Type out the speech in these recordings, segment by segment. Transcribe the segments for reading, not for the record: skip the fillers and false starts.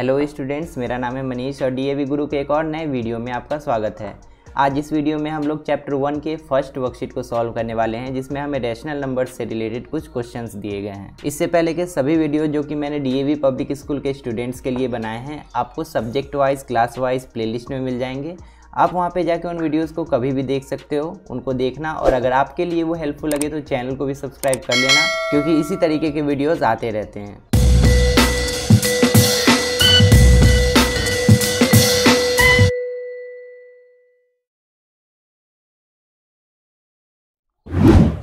Hello students, मेरा नाम है मनीष और DAV गुरु के एक और नए वीडियो में आपका स्वागत है। आज इस वीडियो में हम लोग चैप्टर 1 के फर्स्ट वर्कशीट को सॉल्व करने वाले हैं, जिसमें हमें रेशनल नंबर्स से रिलेटेड कुछ क्वेश्चंस दिए गए हैं। इससे पहले के सभी वीडियो जो कि मैंने DAV पब्लिक स्कूल के स्टूडेंट्स के लिए बनाए हैं, आपको subject wise, class wise playlist में मिल जाएंगे। आप वहाँ पे जाके उन वीडियोस को कभी भी देख सकते हो, उनको देखना, और अगर आपके लिए वो हेल्पफुल लगे तो चैनल को भी सब्सक्राइब कर लेना, क्योंकि इसी तरीके के वीडियोस आते रहते हैं।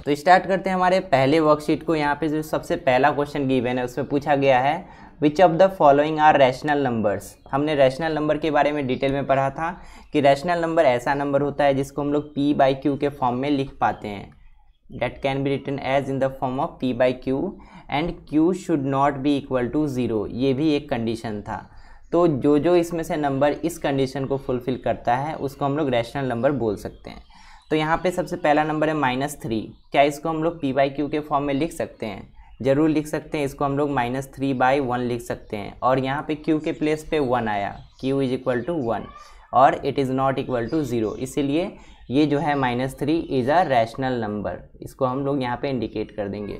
तो स्टार्ट करते हैं हमारे पहले वर्कशीट को। यहाँ पे जो सबसे पहला क्वेश्चन गिवन है उसमें पूछा गया है which of the following are rational numbers. हमने रैशनल नंबर के बारे में डिटेल में पढ़ा था कि रैशनल नंबर ऐसा नंबर होता है जिसको हम लोग P/Q के फॉर्म में लिख पाते हैं। That can be written as in the form of P/Q and Q should not be equal to 0। ये भी एक कंडीशन था। तो जो इसमें से नंबर इस कंडीशन को फुलफिल करता है उसको हम लोग रैशनल नंबर बोल सकते हैं। तो यहाँ पे सबसे पहला नंबर है -3। क्या इसको हम लोग P/Q के फॉर्म में लिख सकते हैं? ज़रूर लिख सकते हैं। इसको हम लोग -3/1 लिख सकते हैं, और यहाँ पे Q के प्लेस पे 1 आया, Q इज इक्वल टू 1 और it is not equal to 0। इसीलिए ये जो है -3 इज़ अ रैशनल नंबर, इसको हम लोग यहाँ पे इंडिकेट कर देंगे।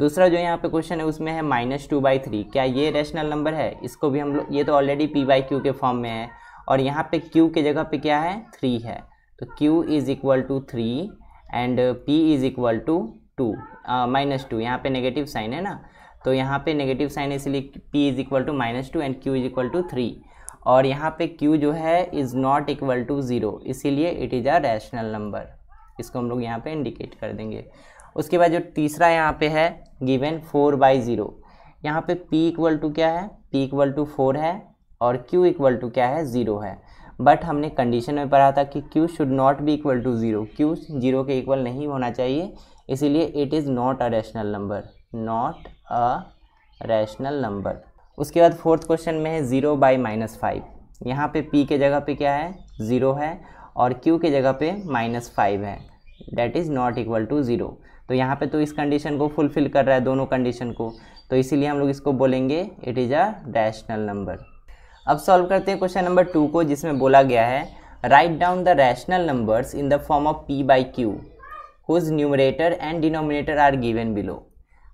दूसरा जो यहाँ पे क्वेश्चन है उसमें है -2/3। क्या ये रैशनल नंबर है? इसको भी हम लोग, ये तो ऑलरेडी P/Q के फॉर्म में है, और यहाँ पे Q के जगह पे क्या है, 3 है, तो Q is equal to 3 and P is equal to 2। -2 यहाँ पे नेगेटिव साइन है ना, तो यहाँ पे नेगेटिव साइन है, इसलिए P is equal to -2 and Q is equal to 3, और यहाँ पे Q जो है इज़ नॉट इक्वल टू 0, इसीलिए it is a rational number. इसको हम लोग यहाँ पे इंडिकेट कर देंगे। उसके बाद जो तीसरा यहाँ पे है गिवन 4/0। यहाँ पे P इक्वल टू क्या है, P इक्वल टू 4 है और Q इक्वल टू क्या है, 0 है, बट हमने कंडीशन में पढ़ा था कि Q should not be equal to 0, Q 0 के इक्वल नहीं होना चाहिए, इसीलिए it is not a rational number, not a rational number. उसके बाद फोर्थ क्वेश्चन में है 0/-5। यहाँ पे P के जगह पे क्या है, 0 है, और Q के जगह पे -5 है, that is not equal to 0। तो यहाँ पे तो इस कंडीशन को फुलफिल कर रहा है, दोनों कंडीशन को, तो इसीलिए हम लोग इसको बोलेंगे it is a rational number. अब सॉल्व करते हैं क्वेश्चन नंबर 2 को, जिसमें बोला गया है write down the rational numbers in the form of P/Q whose numerator and denominator are given below.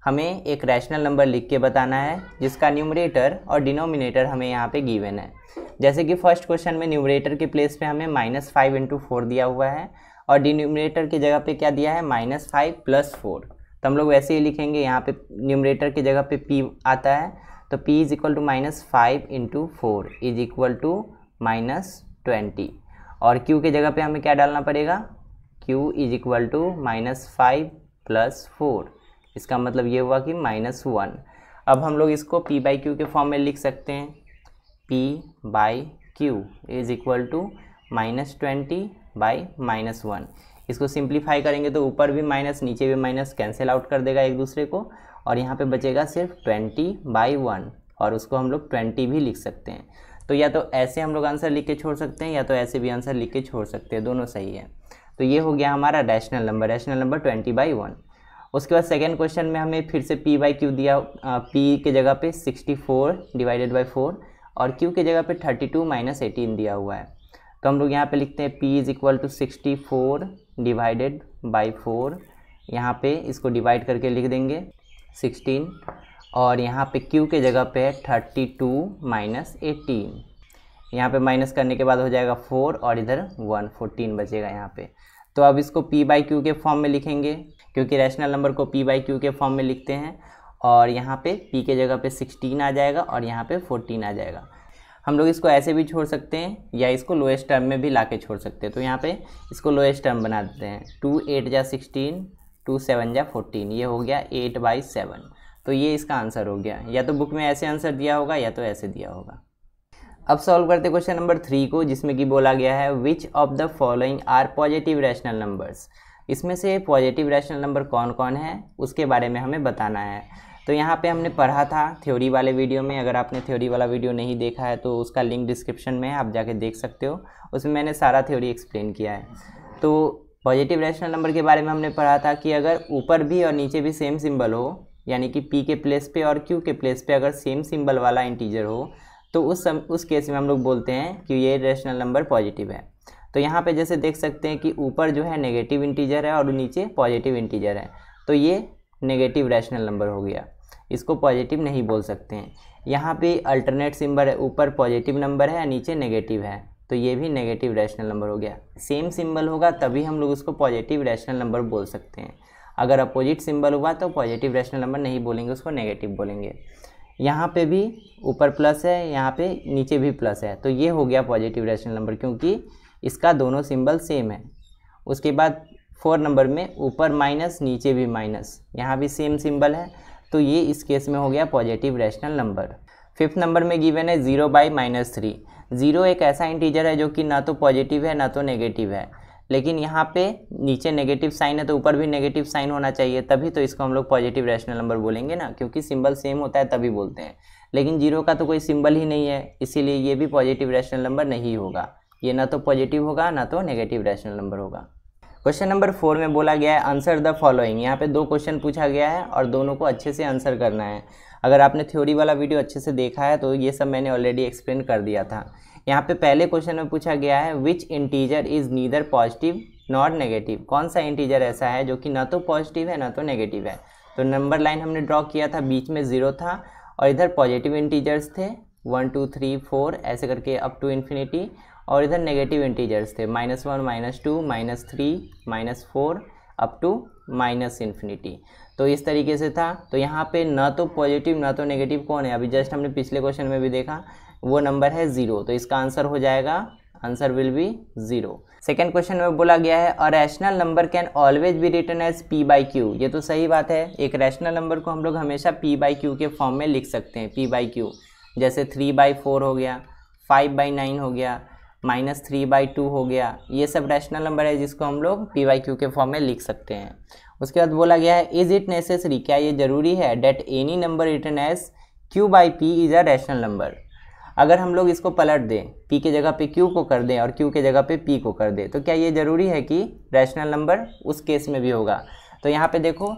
हमें एक रैशनल नंबर लिख के बताना है जिसका न्यूमरेटर और डिनोमिनेटर हमें यहाँ पे गिवन है। जैसे कि फर्स्ट क्वेश्चन में न्यूमरेटर के प्लेस पे हमें -5 × 4 दिया हुआ है, और डिनोमिनेटर की जगह पे क्या दिया है, -5 + 4। तो हम लोग वैसे ही लिखेंगे, यहाँ पे न्यूमरेटर की जगह पे P आता है, तो P is equal to -5 × 4 is equal to -20, और Q के जगह पे हमें क्या डालना पड़ेगा, Q इज इक्वल टू -5 + 4। इसका मतलब ये हुआ कि -1। अब हम लोग इसको P/Q के फॉर्म में लिख सकते हैं। P/Q is equal to -20/-1। इसको सिंप्लीफाई करेंगे तो ऊपर भी माइनस नीचे भी माइनस कैंसिल आउट कर देगा एक दूसरे को, और यहाँ पे बचेगा सिर्फ 20/1, और उसको हम लोग 20 भी लिख सकते हैं। तो या तो ऐसे हम लोग आंसर लिख के छोड़ सकते हैं, या तो ऐसे भी आंसर लिख के छोड़ सकते हैं, दोनों सही है। तो ये हो गया हमारा रैशनल नंबर 20/1। उसके बाद सेकेंड क्वेश्चन में हमें फिर से P/Q दिया, P के जगह पे 64/4 और Q के जगह पे 32 - 18 दिया हुआ है। तो हम लोग यहाँ पे लिखते हैं P इज़ इक्वल टू 64/4। यहाँ पे इसको डिवाइड करके लिख देंगे 16, और यहाँ पे Q के जगह पे है 32 - 18। यहाँ पे माइनस करने के बाद हो जाएगा 4 और इधर 1, 14 बचेगा यहाँ पे। तो अब इसको P/Q के फॉर्म में लिखेंगे, क्योंकि रैशनल नंबर को P/Q के फॉर्म में लिखते हैं, और यहाँ पे P के जगह पे 16 आ जाएगा और यहाँ पे 14 आ जाएगा। हम लोग इसको ऐसे भी छोड़ सकते हैं, या इसको लोएस्ट टर्म में भी ला के छोड़ सकते हैं। तो यहाँ पे इसको लोएस्ट टर्म बना देते हैं। 2 8 जा 16, 2 7 जा 14, ये हो गया 8/7। तो ये इसका आंसर हो गया। या तो बुक में ऐसे आंसर दिया होगा, या तो ऐसे दिया होगा। अब सॉल्व करते क्वेश्चन नंबर 3 को, जिसमें कि बोला गया है which of the following are positive rational numbers. इसमें से पॉजिटिव रैशनल नंबर कौन कौन है उसके बारे में हमें बताना है। तो यहाँ पे हमने पढ़ा था थ्योरी वाले वीडियो में, अगर आपने थ्योरी वाला वीडियो नहीं देखा है तो उसका लिंक डिस्क्रिप्शन में है, आप जाके देख सकते हो। उसमें मैंने सारा थ्योरी एक्सप्लेन किया है। तो पॉजिटिव रैशनल नंबर के बारे में हमने पढ़ा था कि अगर ऊपर भी और नीचे भी सेम सिंबल हो, यानी कि P के प्लेस पे और Q के प्लेस पे अगर सेम सिंबल वाला इंटीजर हो, तो तो उस केस में हम लोग बोलते हैं कि ये रेशनल नंबर पॉजिटिव है। तो यहाँ पे जैसे देख सकते हैं कि ऊपर जो है नेगेटिव इंटीजर है और नीचे पॉजिटिव इंटीजर है, तो ये नेगेटिव रैशनल नंबर हो गया, इसको पॉजिटिव नहीं बोल सकते हैं। यहाँ पे अल्टरनेट सिंबल है, ऊपर पॉजिटिव नंबर है नीचे नेगेटिव है, तो ये भी नेगेटिव रैशनल नंबर हो गया। सेम सिंबल होगा तभी हम लोग उसको पॉजिटिव रैशनल नंबर बोल सकते हैं, अगर अपोजिट सिंबल हुआ तो पॉजिटिव रैशनल नंबर नहीं बोलेंगे, उसको नेगेटिव बोलेंगे। यहाँ पे भी ऊपर प्लस है, यहाँ पे नीचे भी प्लस है, तो ये हो गया पॉजिटिव रैशनल नंबर क्योंकि इसका दोनों सिंबल सेम है। उसके बाद 4 नंबर में ऊपर माइनस नीचे भी माइनस, यहाँ भी सेम सिंबल है, तो ये इस केस में हो गया positive rational number. 5th number में गिवन है 0/-3। 0 एक ऐसा इंटीजर है जो कि ना तो पॉजिटिव है ना तो नेगेटिव है, लेकिन यहाँ पे नीचे नेगेटिव साइन है तो ऊपर भी नेगेटिव साइन होना चाहिए, तभी तो इसको हम लोग पॉजिटिव रैशनल नंबर बोलेंगे ना, क्योंकि सिंबल सेम होता है तभी बोलते हैं। लेकिन 0 का तो कोई सिंबल ही नहीं है, इसीलिए ये भी पॉजिटिव रैशनल नंबर नहीं होगा, ये ना तो पॉजिटिव होगा ना तो नेगेटिव रैशनल नंबर होगा। क्वेश्चन नंबर 4 में बोला गया है आंसर द फॉलोइंग। यहाँ पे 2 क्वेश्चन पूछा गया है और दोनों को अच्छे से आंसर करना है। अगर आपने थ्योरी वाला वीडियो अच्छे से देखा है तो ये सब मैंने ऑलरेडी एक्सप्लेन कर दिया था। यहाँ पे पहले क्वेश्चन में पूछा गया है which integer is neither positive not negative. कौन सा इंटीजर ऐसा है जो कि ना तो पॉजिटिव है ना तो नेगेटिव है। तो नंबर लाइन हमने ड्रॉ किया था, बीच में 0 था और इधर पॉजिटिव इंटीजर्स थे 1 2 3 4 ऐसे करके अप टू इन्फिनिटी, और इधर नेगेटिव इंटीजर्स थे -1 -2 -3 -4 अप टू माइनस इन्फिनिटी, तो इस तरीके से था। तो यहाँ पे ना तो पॉजिटिव ना तो नेगेटिव कौन है, अभी जस्ट हमने पिछले क्वेश्चन में भी देखा, वो नंबर है 0, तो इसका आंसर हो जाएगा, answer will be 0। Second question में बोला गया है a rational number can always be written as p/q। ये तो सही बात है, एक रैशनल नंबर को हम लोग हमेशा p/q के फॉर्म में लिख सकते हैं, p/q जैसे 3/4 हो गया, 5/9 हो गया, -3/2 हो गया, ये सब रैशनल नंबर है जिसको हम लोग p/q के फॉर्म में लिख सकते हैं। उसके बाद बोला गया है इज इट नेसेसरी, क्या ये ज़रूरी है, that any number written as q/p is a rational number. अगर हम लोग इसको पलट दें, p के जगह पे q को कर दें और q के जगह पे p को कर दें, तो क्या ये ज़रूरी है कि रैशनल नंबर उस केस में भी होगा। तो यहाँ पे देखो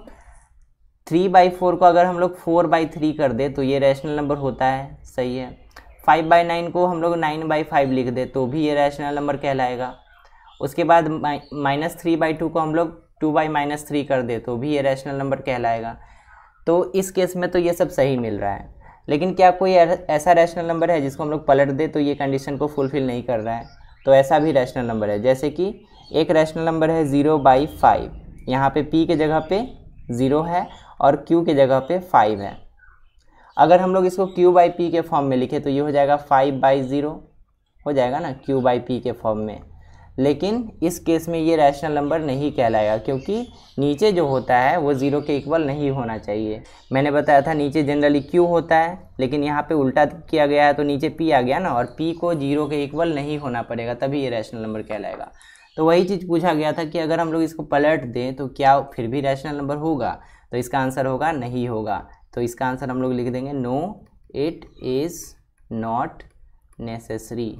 3/4 को अगर हम लोग 4/3 कर दें तो ये रैशनल नंबर होता है, सही है। 5/9 को हम लोग 9/5 लिख दे तो भी ये रैशनल नंबर कहलाएगा। उसके बाद -3/2 को हम लोग 2/-3 कर दे तो भी ये रैशनल नंबर कहलाएगा। तो इस केस में तो ये सब सही मिल रहा है, लेकिन क्या कोई ऐसा रैशनल नंबर है जिसको हम लोग पलट दे तो ये कंडीशन को फुलफिल नहीं कर रहा है, तो ऐसा भी रैशनल नंबर है। जैसे कि एक रैशनल नंबर है 0/5, यहाँ पे p के जगह पे 0 है और q के जगह पे 5 है। अगर हम लोग इसको q/p के फॉर्म में लिखें तो ये हो जाएगा 5/0 हो जाएगा ना, q/p के फॉर्म में। लेकिन इस केस में ये रैशनल नंबर नहीं कहलाएगा क्योंकि नीचे जो होता है वो 0 के इक्वल नहीं होना चाहिए। मैंने बताया था नीचे जनरली q होता है, लेकिन यहाँ पे उल्टा किया गया है तो नीचे p आ गया ना, और p को 0 के इक्वल नहीं होना पड़ेगा तभी ये रैशनल नंबर कहलाएगा। तो वही चीज़ पूछा गया था कि अगर हम लोग इसको पलट दें तो क्या फिर भी रैशनल नंबर होगा, तो इसका आंसर होगा नहीं होगा। तो इसका आंसर हम लोग लिख देंगे no it is not necessary.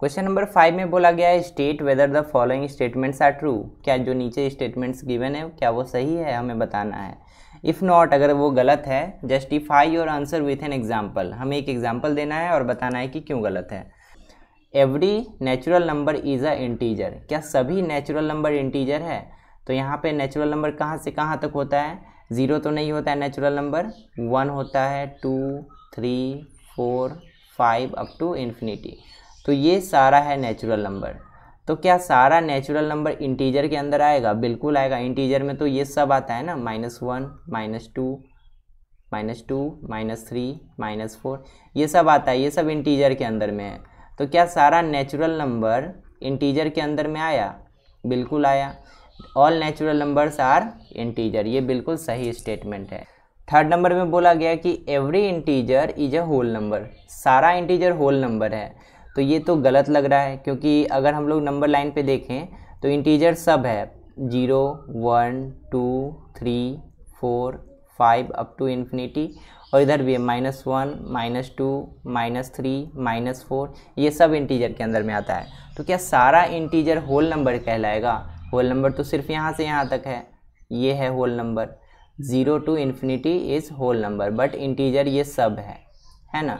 Question number 5 में बोला गया है state whether the following statements are true. क्या जो नीचे स्टेटमेंट्स गिवन है क्या वो सही है, हमें बताना है। इफ़ नॉट, अगर वो गलत है, justify your answer with an example. हमें एक एग्जाम्पल देना है और बताना है कि क्यों गलत है। Every natural number is a integer. क्या सभी नेचुरल नंबर इंटीजर है? तो यहाँ पे नेचुरल नंबर कहाँ से कहाँ तक होता है? 0 तो नहीं होता है नेचुरल नंबर, 1 होता है, 2 3 4 5 अप टू इन्फिनिटी, तो ये सारा है नेचुरल नंबर। तो क्या सारा नेचुरल नंबर इंटीजर के अंदर आएगा? बिल्कुल आएगा, इंटीजर में तो ये सब आता है ना, -1 -2 -2 -3 -4 ये सब आता है, ये सब इंटीजर के अंदर में है। तो क्या सारा नेचुरल नंबर इंटीजर के अंदर में आया? बिल्कुल आया, all natural numbers are integer, ये बिल्कुल सही स्टेटमेंट है। 3rd नंबर में बोला गया कि every integer is a whole number. सारा इंटीजर होल नंबर है, तो ये तो गलत लग रहा है क्योंकि अगर हम लोग नंबर लाइन पे देखें तो इंटीजर सब है, 0 1 2 3 4 5 अप टू इन्फिनिटी, और इधर भी -1 -2 -3 -4 ये सब इंटीजर के अंदर में आता है। तो क्या सारा इंटीजर होल नंबर कहलाएगा? होल नंबर तो सिर्फ यहाँ से यहाँ तक है, ये है whole number, 0 to infinity is whole number, but integer ये सब है ना।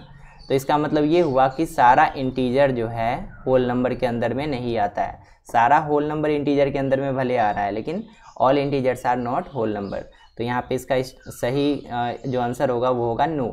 तो इसका मतलब ये हुआ कि सारा इंटीजर जो है होल नंबर के अंदर में नहीं आता है। सारा होल नंबर इंटीजर के अंदर में भले आ रहा है, लेकिन all integers are not whole number. तो यहाँ पे इसका सही जो आंसर होगा वो होगा नो।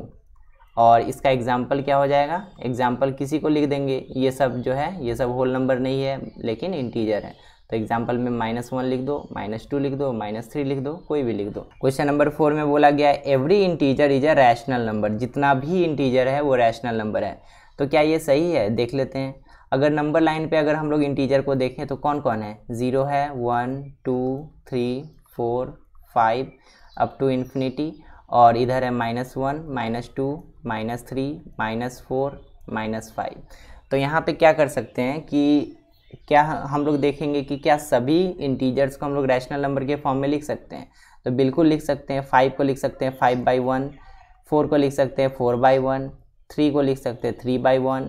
और इसका एग्जाम्पल क्या हो जाएगा, एग्जाम्पल किसी को लिख देंगे, ये सब जो है ये सब होल नंबर नहीं है लेकिन इंटीजर है, तो एग्जाम्पल में -1 लिख दो, -2 लिख दो, -3 लिख दो, कोई भी लिख दो। क्वेश्चन नंबर 4 में बोला गया है every integer is a rational number, जितना भी इंटीजर है वो रैशनल नंबर है। तो क्या ये सही है, देख लेते हैं। अगर नंबर लाइन पे अगर हम लोग इंटीजर को देखें तो कौन कौन है, 0 है, 1 2 3 4 5 अप टू इन्फिनिटी, और इधर है -1, -2, -3, -4, -5। तो यहाँ पे क्या कर सकते हैं कि क्या हम लोग देखेंगे कि क्या सभी इंटीजर्स को हम लोग रैशनल नंबर के फॉर्म में लिख सकते हैं, तो बिल्कुल लिख सकते हैं। 5 को लिख सकते हैं 5/1, 4 को लिख सकते हैं 4/1, 3 को लिख सकते हैं 3/1,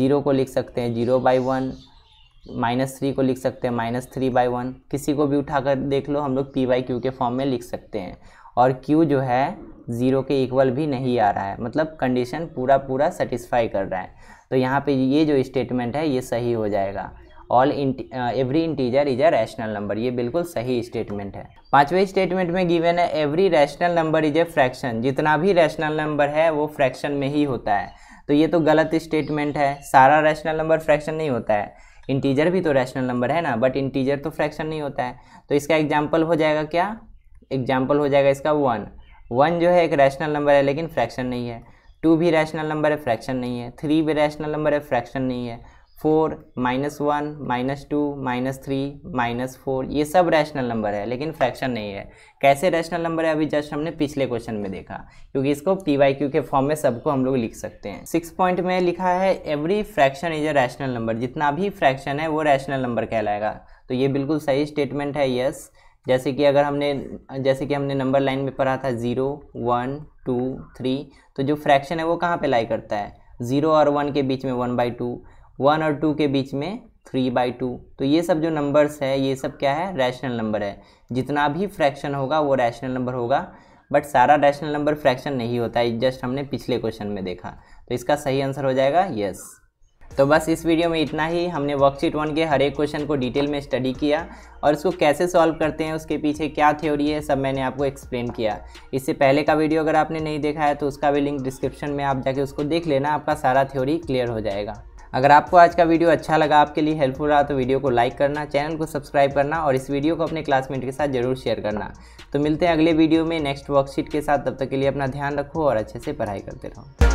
0 को लिख सकते हैं 0/1, -3 को लिख सकते हैं -3/1। किसी को भी उठाकर देख लो, हम लोग p/q के फॉर्म में लिख सकते हैं। और q जो है 0 के इक्वल भी नहीं आ रहा है, मतलब कंडीशन पूरा सेटिस्फाई कर रहा है। तो यहाँ पे ये जो स्टेटमेंट है ये सही हो जाएगा, all every integer is a rational number, ये बिल्कुल सही स्टेटमेंट है। 5वें स्टेटमेंट में गिवन है every rational number is a fraction, जितना भी रैशनल नंबर है वो फ्रैक्शन में ही होता है। तो ये तो गलत स्टेटमेंट है, सारा रैशनल नंबर फ्रैक्शन नहीं होता है, इंटीजर भी तो रैशनल नंबर है ना, बट इंटीजर तो फ्रैक्शन नहीं होता है। तो इसका एग्जाम्पल हो जाएगा क्या, एग्जाम्पल हो जाएगा इसका 1 जो है एक रैशनल नंबर है लेकिन फ्रैक्शन नहीं है, 2 भी रैशनल नंबर है फ्रैक्शन नहीं है, 3 भी रैशनल नंबर है फ्रैक्शन नहीं है, 4, -1, -2, -3, -4 ये सब रैशनल नंबर है लेकिन फ्रैक्शन नहीं है। कैसे रैशनल नंबर है, अभी जस्ट हमने पिछले क्वेश्चन में देखा, क्योंकि इसको p/q के फॉर्म में सबको हम लोग लिख सकते हैं। 6 पॉइंट में लिखा है every fraction is a rational number, जितना भी फ्रैक्शन है वो रैशनल नंबर कहलाएगा। तो ये बिल्कुल सही स्टेटमेंट है, यस। जैसे कि हमने नंबर लाइन में पढ़ा था 0 1 2 3, तो जो फ्रैक्शन है वो कहाँ पे लाई करता है, 0 और 1 के बीच में 1/2, 1 और 2 के बीच में 3/2। तो ये सब जो नंबर्स है ये सब क्या है, रैशनल नंबर है, जितना भी फ्रैक्शन होगा वो रैशनल नंबर होगा, बट सारा रैशनल नंबर फ्रैक्शन नहीं होता है, जस्ट हमने पिछले क्वेश्चन में देखा। तो इसका सही आंसर हो जाएगा यस। तो बस इस वीडियो में इतना ही। हमने वर्कशीट 1 के हर एक क्वेश्चन को डिटेल में स्टडी किया, और इसको कैसे सॉल्व करते हैं, उसके पीछे क्या थ्योरी है, सब मैंने आपको एक्सप्लेन किया। इससे पहले का वीडियो अगर आपने नहीं देखा है तो उसका भी लिंक डिस्क्रिप्शन में, आप जाके उसको देख लेना, आपका सारा थ्योरी क्लियर हो जाएगा। अगर आपको आज का वीडियो अच्छा लगा, आपके लिए हेल्पफुल रहा, तो वीडियो को लाइक करना, चैनल को सब्सक्राइब करना, और इस वीडियो को अपने क्लासमेट के साथ जरूर शेयर करना। तो मिलते हैं अगले वीडियो में नेक्स्ट वर्कशीट के साथ, तब तक के लिए अपना ध्यान रखो और अच्छे से पढ़ाई करते रहो।